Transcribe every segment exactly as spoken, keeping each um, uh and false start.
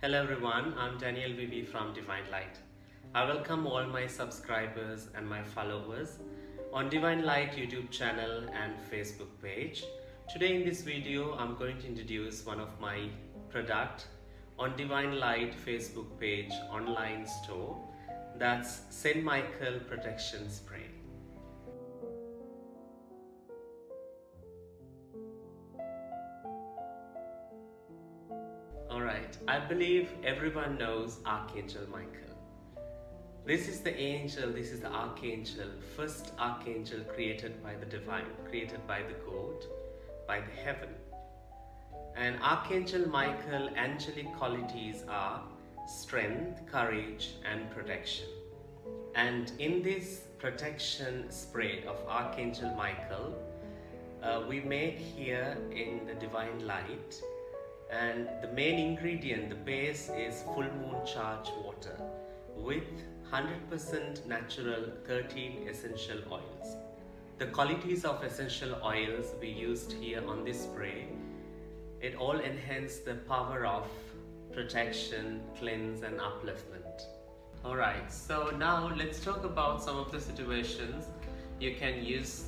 Hello everyone, I'm Daniel Vivi from Divine Light. I welcome all my subscribers and my followers on Divine Light YouTube channel and Facebook page. Today in this video, I'm going to introduce one of my product on Divine Light Facebook page online store. That's Saint Michael Protection Spray. Alright, I believe everyone knows Archangel Michael. This is the angel, this is the archangel, first archangel created by the divine, created by the God, by the heaven. And Archangel Michael, angelic qualities are strength, courage and protection. And in this protection spray of Archangel Michael, uh, we make here in the Divine Light. And the main ingredient, the base, is full moon charged water with one hundred percent natural thirteen essential oils. The qualities of essential oils we used here on this spray, it all enhances the power of protection, cleanse and upliftment. Alright, so now let's talk about some of the situations you can use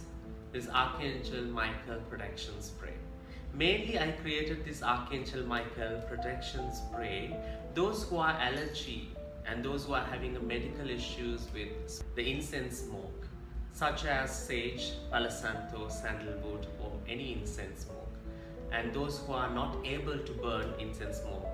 this Archangel Michael Protection Spray. Mainly, I created this Archangel Michael Protection Spray. Those who are allergy and those who are having a medical issues with the incense smoke, such as sage, Palo Santo, sandalwood, or any incense smoke, and those who are not able to burn incense smoke.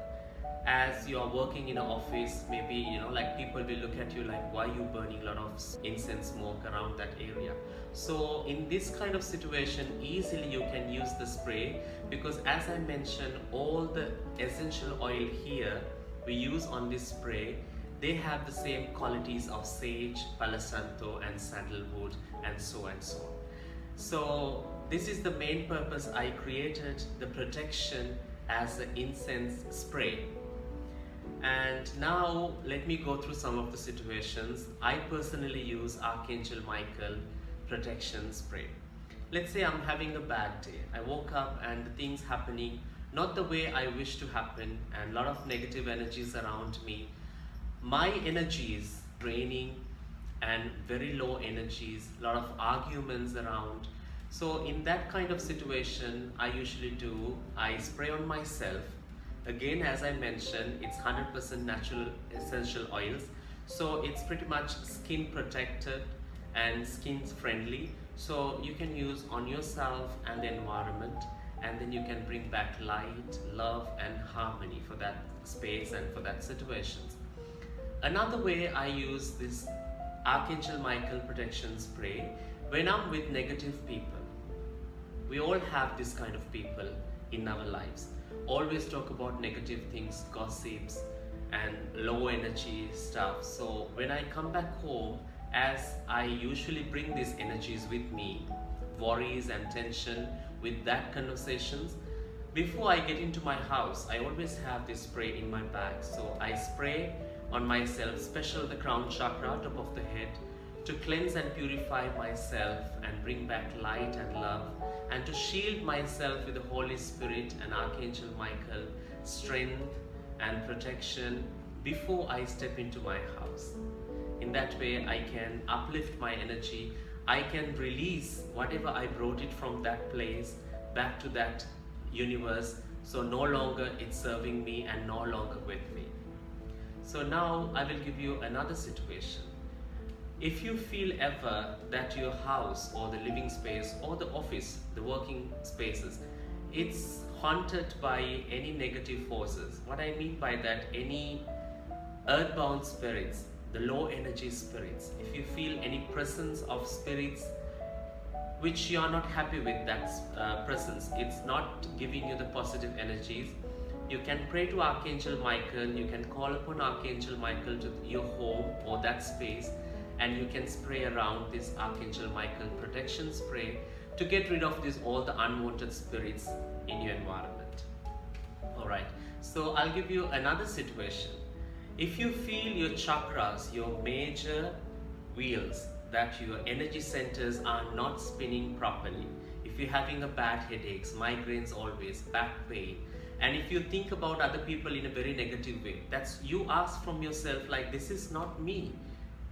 As you are working in an office, maybe you know, like people will look at you like, why are you burning a lot of incense smoke around that area? So in this kind of situation, easily you can use the spray, because as I mentioned, all the essential oil here we use on this spray, they have the same qualities of sage, Palo Santo and sandalwood and so and so. So this is the main purpose I created the protection as an incense spray. And now let me go through some of the situations I personally use Archangel Michael Protection Spray. Let's say I'm having a bad day. I woke up and the things happening not the way I wish to happen, and a lot of negative energies around me. My energy is draining and very low energies, a lot of arguments around. So in that kind of situation, I usually do, I spray on myself. Again, as I mentioned, it's one hundred percent natural essential oils, so it's pretty much skin protected and skin friendly, so you can use on yourself and the environment, and then you can bring back light, love and harmony for that space and for that situations. Another way I use this Archangel Michael Protection Spray, when I'm with negative people. We all have this kind of people in our lives, always talk about negative things, gossips and low energy stuff. So when I come back home, as I usually bring these energies with me, worries and tension with that conversations, before I get into my house, I always have this spray in my bag. So I spray on myself, especially the crown chakra, top of the head, to cleanse and purify myself and bring back light and love, and to shield myself with the Holy Spirit and Archangel Michael, strength and protection before I step into my house. In that way, I can uplift my energy, I can release whatever I brought it from that place back to that universe, so no longer it's serving me and no longer with me. So now I will give you another situation. If you feel ever that your house or the living space or the office, the working spaces, it's haunted by any negative forces. What I mean by that, any earthbound spirits, the low energy spirits. If you feel any presence of spirits which you are not happy with, that uh, presence, it's not giving you the positive energies, you can pray to Archangel Michael, you can call upon Archangel Michael to your home or that space, and you can spray around this Archangel Michael Protection Spray to get rid of this all the unwanted spirits in your environment. Alright, so I'll give you another situation. If you feel your chakras, your major wheels, that your energy centers are not spinning properly, if you're having a bad headaches, migraines always, back pain, and if you think about other people in a very negative way, that's you ask from yourself like, this is not me.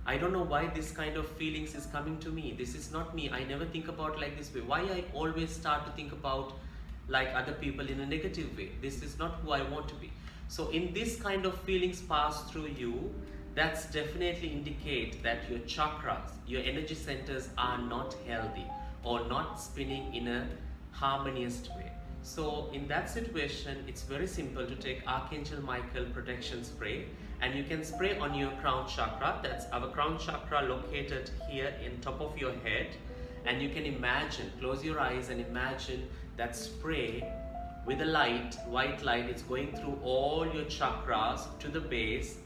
I don't know why this kind of feelings is coming to me. This is not me. I never think about like this way. Why I always start to think about like other people in a negative way? This is not who I want to be. So in this kind of feelings pass through you, that's definitely indicate that your chakras, your energy centers are not healthy or not spinning in a harmonious way. So in that situation, it's very simple to take Archangel Michael Protection Spray, and you can spray on your crown chakra. That's our crown chakra located here in top of your head, and you can imagine, close your eyes and imagine that spray with a light, white light, it's going through all your chakras to the base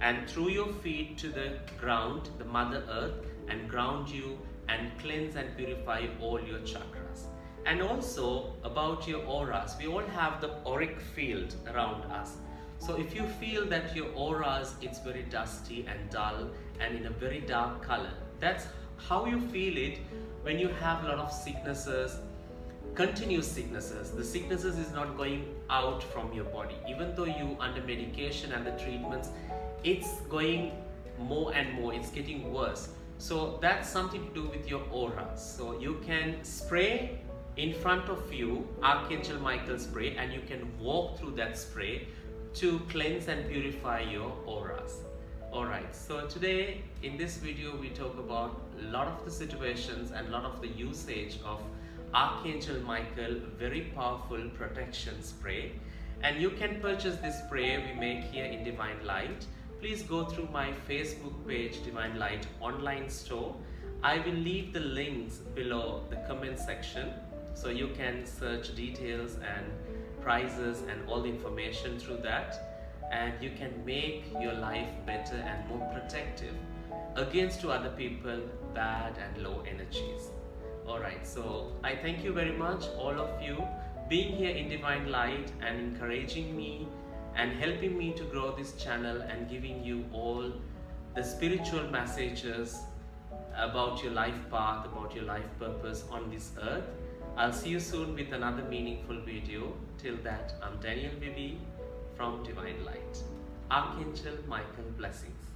and through your feet to the ground, the Mother Earth, and ground you and cleanse and purify all your chakras. And also about your auras, we all have the auric field around us. So if you feel that your auras, it's very dusty and dull and in a very dark color, that's how you feel it when you have a lot of sicknesses, continuous sicknesses. The sicknesses is not going out from your body. Even though you under medication and the treatments, it's going more and more, it's getting worse. So that's something to do with your aura. So you can spray in front of you, Archangel Michael spray, and you can walk through that spray to cleanse and purify your auras. Alright, so today in this video we talk about a lot of the situations and a lot of the usage of Archangel Michael very powerful protection spray, and you can purchase this spray we make here in Divine Light. Please go through my Facebook page, Divine Light online store. I will leave the links below the comment section, so you can search details and prices and all the information through that, and you can make your life better and more protective against to other people bad and low energies. Alright, so I thank you very much all of you being here in Divine Light and encouraging me and helping me to grow this channel and giving you all the spiritual messages about your life path, about your life purpose on this earth. I'll see you soon with another meaningful video. Till that, I'm Daniel Vivi from Divine Light. Archangel Michael blessings.